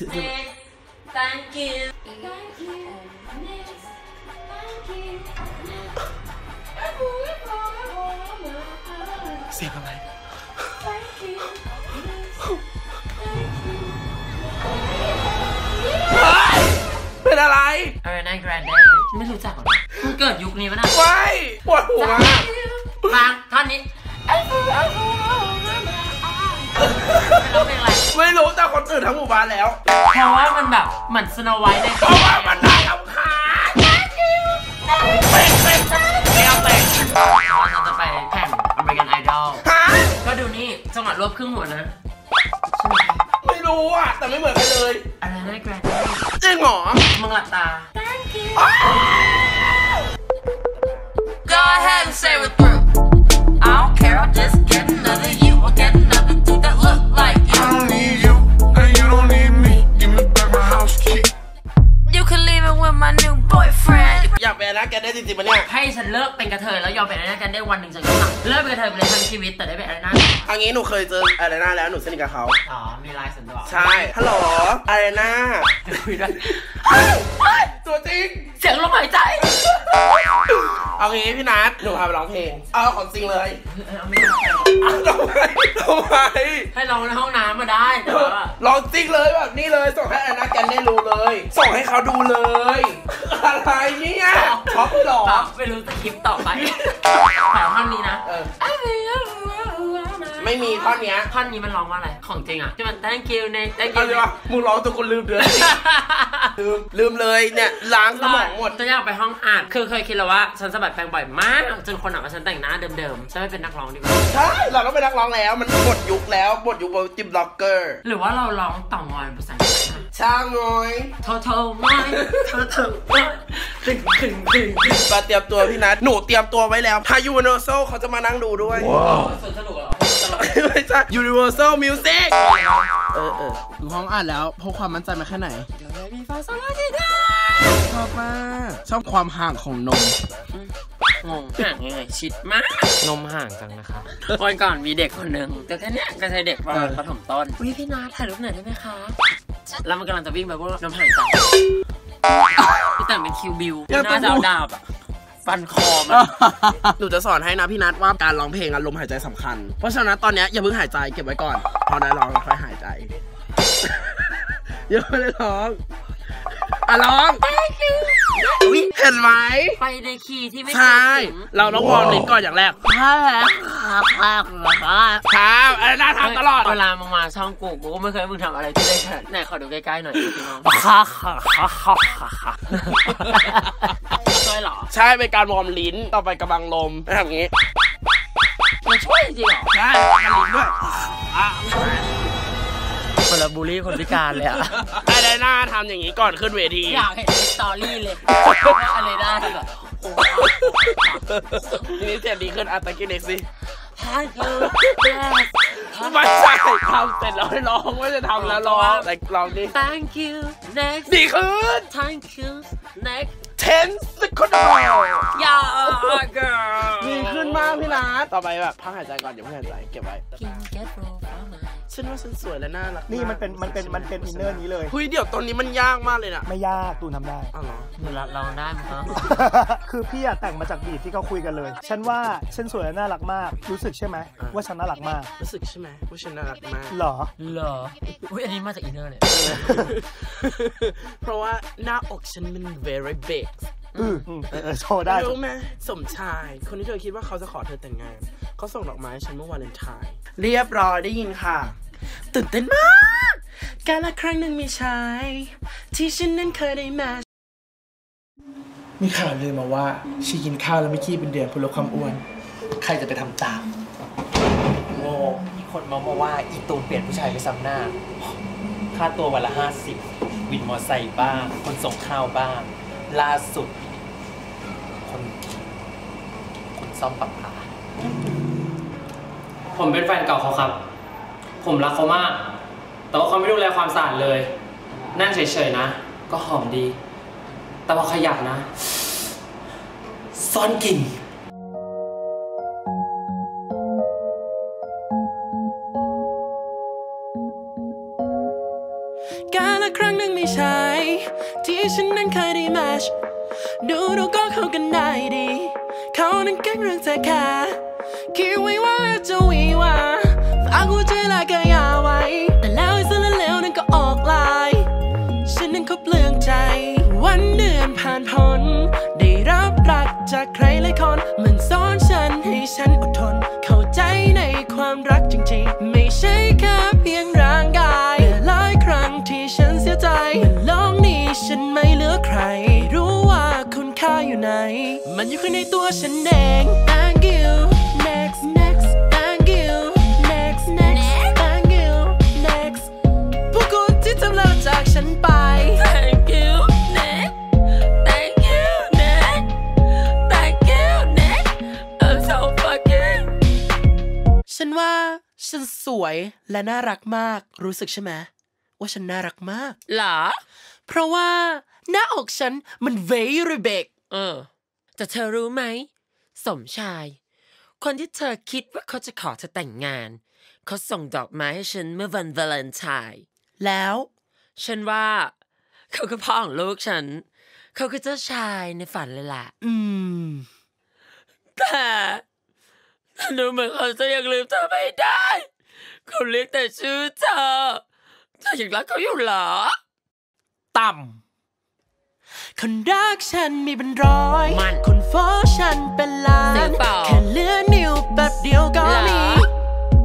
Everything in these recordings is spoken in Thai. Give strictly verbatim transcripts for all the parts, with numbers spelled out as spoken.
Next, thank you. Thank you. Next, thank you. เสียงอะไร Thank you. Next, thank you. เป็นอะไร Ariana Grande ไม่รู้จักหรอคุณเกิดยุคนี้ปะนะว้ายปวดหัวมาท่อนนี้ไม่รู้แต่คนอื่นทั้งหมู่บ้านแล้วเพราะว่ามันแบบเหมือนสโนไวท์ในเพราะว่ามันน่ารำคาญเป็นเป็นเลี้ยวเป็นเราจะไปแข่งอเมริกันไอดอลก็ดูนี่จังหวะรวบครึ่งหัวนะไม่รู้อ่ะแต่ไม่เหมือนกันเลยอะไรนะแกรนจริงหรอมึงหลับตา Thank you Go ahead and say it through I don't care I'll just get another you I'll get another dude that look like you I don't need you and you don't need me Give me back my house key You can leave it with my new boyfriend อยากเป็นอะไรกันได้จริงๆปะเนี่ยให้ฉันเลิกเป็นกระเทยแล้วยอมเป็นอะไรกันได้วันหนึ่งจะยอมเลิกเป็นกระเทยไปเลยทั้งชีวิตแต่ได้เป็นอะไรนะอันนี้หนูเคยเจออารีนาแล้วหนูสนิทกับเขาอ๋อมีไลน์ส่วนตัวใช่ฮัลโหลอารีนาคุยด้วยตัวจริงเสียงลมหายใจเอางี้พี่นัทหนูพาไปร้องเพลงเอาของจริงเลยเอาไม่ได้เอาทำไมทำไมให้ร้องในห้องน้ำมาได้แต่ว่าร้องจริงเลยแบบนี้เลยส่งให้อารีนาแกนได้รู้เลยส่งให้เขาดูเลยอะไรเนี่ยช็อกหรอไม่รู้จะคลิปต่อไปแต่ท่อนนี้นะไม่มีท่อนนี้ท่อนนี้มันร้องว่าอะไรของจริงอ่ะที่มัน Thank you ใน Thank you มึงร้องจนคนลืมเดือนลืมลืมเลยเนี่ยล้างสมองหมดตัวอย่างไปห้องอัดคือเคยคิดแล้วว่าฉันสะบัดแปรงบ่อยมากจนคนอ่ะว่าฉันแต่งหน้าเดิมๆจะไม่เป็นนักร้องดีกว่าใช่เราต้องเป็นนักร้องแล้วมันหมดยุคแล้วหมดยุคแบบติมล็อกเกอร์หรือว่าเราร้องต่องอยภาษาช่างงอยโทโทไม่โทโทไม่ตึงตึงตึงมาเตรียมตัวพี่นัทหนูเตรียมตัวไว้แล้วพายูนิเวอร์แซลเขาจะมานั่งดูด้วยสนุกเหรอไม่ใช่ Universal Music เออเออดูห้องอ่านแล้วพบความมั่นใจมาแค่ไหนชอบมากชอบความห่างของนมงงห่างยังไงชิดมากนมห่างจังนะครับวันก่อนมีเด็กคนหนึ่งแต่แค่นี้ก็ใช่เด็กประมาณประถมต้นวิพี่นาถ่ายรูปหน่อยได้ไหมคะแล้วมันกำลังจะวิ่งไปพวกนมห่างจังพี่แต่งเป็นคิวบิวน่าจะเอาดาบอะฟันคอมันหนูจะสอนให้นะพี่นัทว่าการร้องเพลงลมหายใจสำคัญเพราะฉะนั้นตอนนี้อย่าเพิ่งหายใจเก็บไว้ก่อนพอได้ร้องค่อยหายใจยังไม่ได้ร้องอ่ะร้องเห็นไหมไปในคีย์ที่ไม่ใช่เราต้องวอร์มลิ้นก่อนอย่างแรกครับอะไรน่าทำตลอดเวลามึงมาช่องกูกูก็ไม่เคยมึงทำอะไรที่ได้ขนาดไหนขอดูใกล้ๆหน่อยพี่น้องช่วยหรอใช่เป็นการวอร์มลิ้นต่อไปกำลังลมทำอย่างนี้มันช่วยจริงหรอใช่กำลังลิ้นด้วยคนละบุรีคนพิการเลยอะไอเดน่าทำอย่างนี้ก่อนขึ้นเวทีอยากเห็นสตอรี่เลยไอเดน่าที่แบบนี่เจ็บดีขึ้นอาตาคิวเน็กซ์สิฮัลโหลไม่ใช่ทำเสร็จแล้วร้องไม่จะทำแล้วร้องแต่ร้องดิ Thank you next ดีขึ้น Thank you next ten second อย่าดีขึ้นมากพี่นัทต่อไปแบบพักหายใจก่อนอย่าเพิ่งหายใจเก็บไว้ฉันว่าฉันสวยและน่ารักนี่มันเป็นมันเป็นมันเป็นอินเนอร์นี้เลยเฮ้ยเดี๋ยวตอนนี้มันยากมากเลยนะไม่ยากตูนทำได้อ๋อเราเราได้ไหมครับคือพี่อะแต่งมาจากบีทที่เขาคุยกันเลยฉันว่าฉันสวยและน่ารักมากรู้สึกใช่ไหมว่าฉันน่ารักมากรู้สึกใช่ไหมว่าฉันน่ารักมากหรอหรออุ้ยอันนี้มาจากอินเนอร์เลยเพราะว่าหน้าอกฉันมัน very big อือโชว์ได้รู้ไหมสมชายคนที่เธอคิดว่าเขาจะขอเธอแต่งงานเขาส่งดอกไม้ฉันเมื่อวาเลนไทน์เรียบร้อยได้ยินค่ะตื่นเต้นมากการละครั้งหนึ่งมีชายที่ฉันนั้นเคยได้มามีข่าวลือมาว่าชีกินข้าวแล้วไม่ขี้เป็นเดือนเพื่อลดความอ้วนใครจะไปทำตามโง่มีคนมาบอกว่าอีตูนเปลี่ยนผู้ชายไปซ้ำหน้าค่าตัววันละห้าสิบวินมอไซค์บ้างคนส่งข้าวบ้างล่าสุดคนคนซ่อมปรับปาผมเป็นแฟนเก่าเขาครับผมรักเขามากแต่ว่าเขาไม่ดูแลความสะอาดเลยนั่งเฉยๆนะก็หอมดีแต่พอขยับนะซ่อนกลิ่น การละครั้งหนึ่งไม่ใช่ที่ฉันนั้นเคยได้แมชดูดูก็เข้ากันได้ดีเขานั้นเก่งเรื่องเธอค่ะคิดไว้ว่าจะวีว่าฝากหัวใจและกายาไว้แต่แล้วไอ้เส้นเลวนั้นก็ออกลายฉันนั้นเขาเปลืองใจวันเดือนผ่านพ้นได้รับรักจากใครหลายคนมันสอนฉันให้ฉันอดทนเข้าใจในความรักจริงๆไม่ใช่แค่เพียงร่างกายแต่หลายครั้งที่ฉันเสียใจโลกนี้ฉันไม่เหลือใครรู้ว่าคุณค่าอยู่ไหนมันอยู่ข้างในตัวฉันเอง Thank you Next Next Thank you Next Next Thank you Next พวกคุณที่ทำลายจากฉันไปฉันว่าฉันสวยและน่ารักมากรู้สึกใช่ไหมว่าฉันน่ารักมากหรอเพราะว่าหน้าอกฉันมัน very big เออแต่เธอรู้ไหมสมชายคนที่เธอคิดว่าเขาจะขอเธอแต่งงานเขาส่งดอกไม้ให้ฉันเมื่อวันวาเลนไทน์แล้วฉันว่าเขาคือพ่อของลูกฉันเขาคือเจ้าชายในฝันเลยล่ะอืมแต่ดูเหมือนเขาจะยังลืมเธอไม่ได้เขาเรียกแต่ชื่อเธอเธอยังรักเขาอยู่เหรอต่ำคนรักฉันมีเป็นร้อยคนฟ้องฉันเป็นล้านแค่เลื่อนนิ้วแบบเดียวก็มี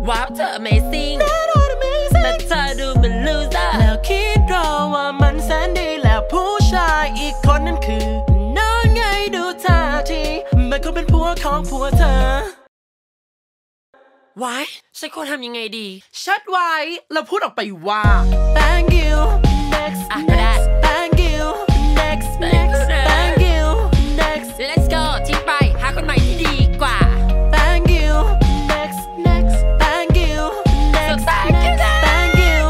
ว้าวเธอ amazing แต่เธอดูเหมือน loser แล้วคิดรอว่ามันแสนดีแล้วผู้ชายอีกคนนั้นคือน้องไงดูท่าทีมันคงเป็นผัวของผัวเธอไว้ฉันควรทำยังไงดีชัดไว้แล้วพูดออกไปว่า Thank you Next Next Thank you Next Next Thank you Next Let's go ทิ้งไปหาคนใหม่ที่ดีกว่า Thank you Next Next Thank you Next Thank you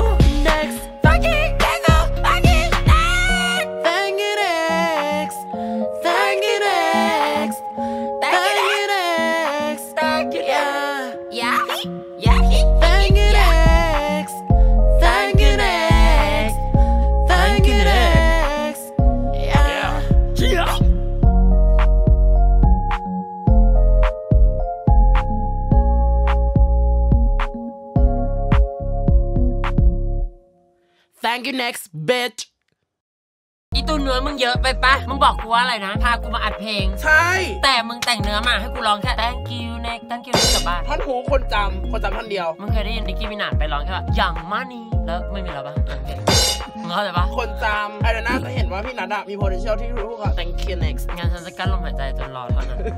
Next Thank you Thank you Thank you Next Thank you Next Thank you Next Thank you Next Yeah, yeah, Thank you Next, Thank you Next, Thank you Next, yeah, yeah. Thank you Next, bitch. อีตัวเนื้อมึงเยอะไปปะมึงบอกกูว่าอะไรนะพากูมาอัดเพลงใช่แต่มึงแต่งเนื้อมาให้กูร้องแค่ Thank you Next Thank you กลับบ้านท่านหูคนจำคนจำท่านเดียวมึงเคยได้ยินนิกกี้มินาจไปร้องแค่ว่าอย่างมานี่แล้วไม่มีแล้วปะมึงเข้าใจปะคนจำไอ้เดน่าจะเห็นว่าพี่นัทมี potential ที่รู้ก่อน Thank you Next งานฉันจะกั้นลมหายใจจนรอเท่านั้น